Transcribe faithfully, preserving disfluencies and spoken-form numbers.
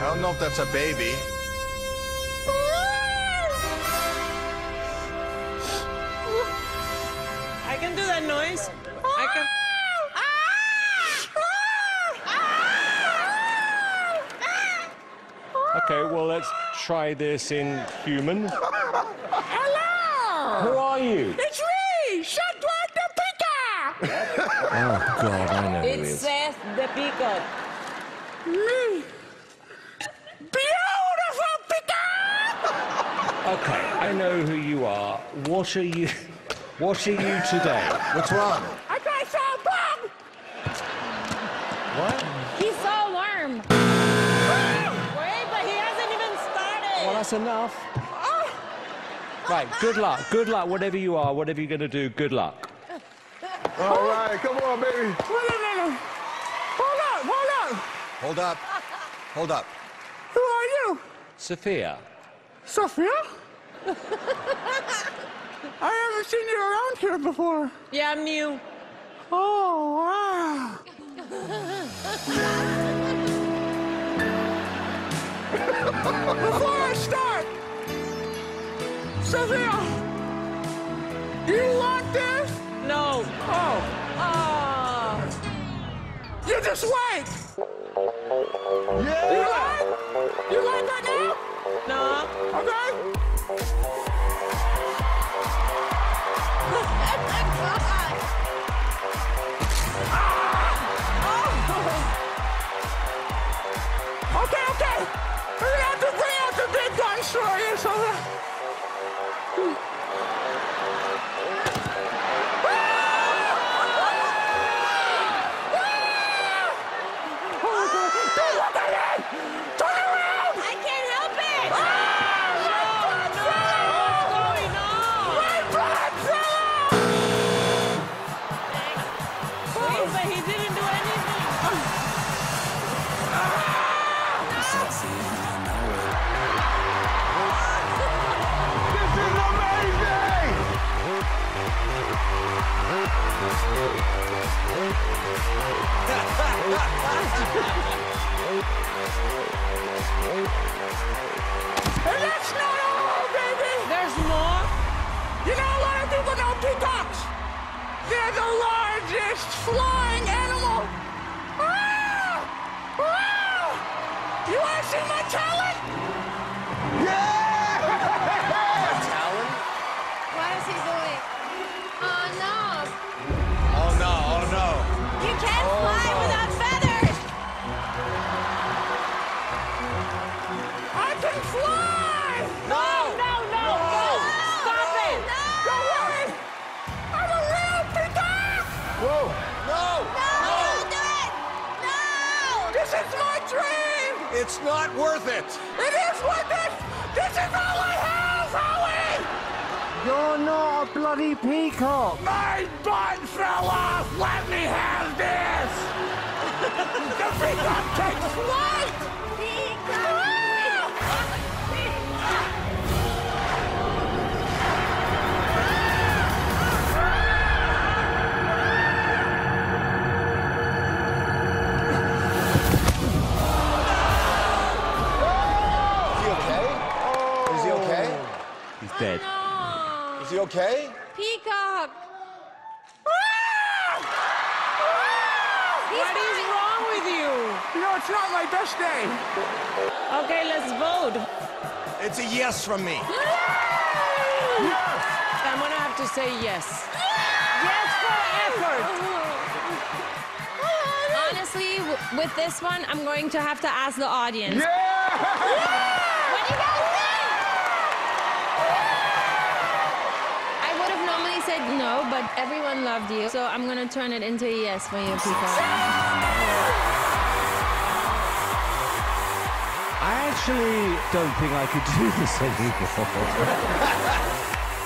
I don't know if that's a baby. I can do that noise. I can. Okay, well, let's try this in human. Hello! Who are you? It's me, Seth the Peacock! Oh, God, I know who it is. It's Seth the Peacock. Me. Beautiful Peacock! Okay, I know who you are. What are you... What are you today? What's wrong? I got so bum! What? He's so warm. Well, that's enough. Right, good luck, good luck, whatever you are, whatever you're going to do, good luck. All right, come on, baby. Hold up, hold up. Hold up, hold up. Who are you? Sophia. Sophia? I haven't seen you around here before. Yeah, I'm new. Oh, wow. Before I start, Sophia, do you want this? No. Oh. Ah. Uh. You just wait. Yeah. You like? You like that now? No. Okay. Ah. Oh. Okay. Okay. We're gonna have to bring out the big guns for you, so that... Don't look at me! Turn around! I can't help it! Ah! No, no, what's going on? Red Godzilla! Wait, but he didn't do anything. Ah! No! And that's not all, baby! There's more? You know, a lot of people know peacocks. They're the largest flying animal. Ah! Ah! You want to see my talent? Yeah! Talent? What is he doing? Oh, no. Oh, no, oh, no. You can't oh, fly no. without feathers. Fly! No! No, no, no! no. Stop it! No. Don't worry! I'm a real peacock! Whoa! No! No! No. Don't do it! No! This is my dream! It's not worth it! It is worth it! This is all I have, Howie! You're not a bloody peacock! My butt fell off! Let me have this! The peacock takes flight! Peacock! Dead. Oh, no. Is he okay? Peacock! What is wrong with you? You know, it's not my best day. Okay, let's vote. It's a yes from me. Yes! Yes. I'm gonna have to say yes. Yes, yes for effort! Honestly, w with this one, I'm going to have to ask the audience. Yeah! Yeah! What do you guys think? No, but everyone loved you, so I'm gonna turn it into a yes for you, Peacock. I actually don't think I could do this anymore.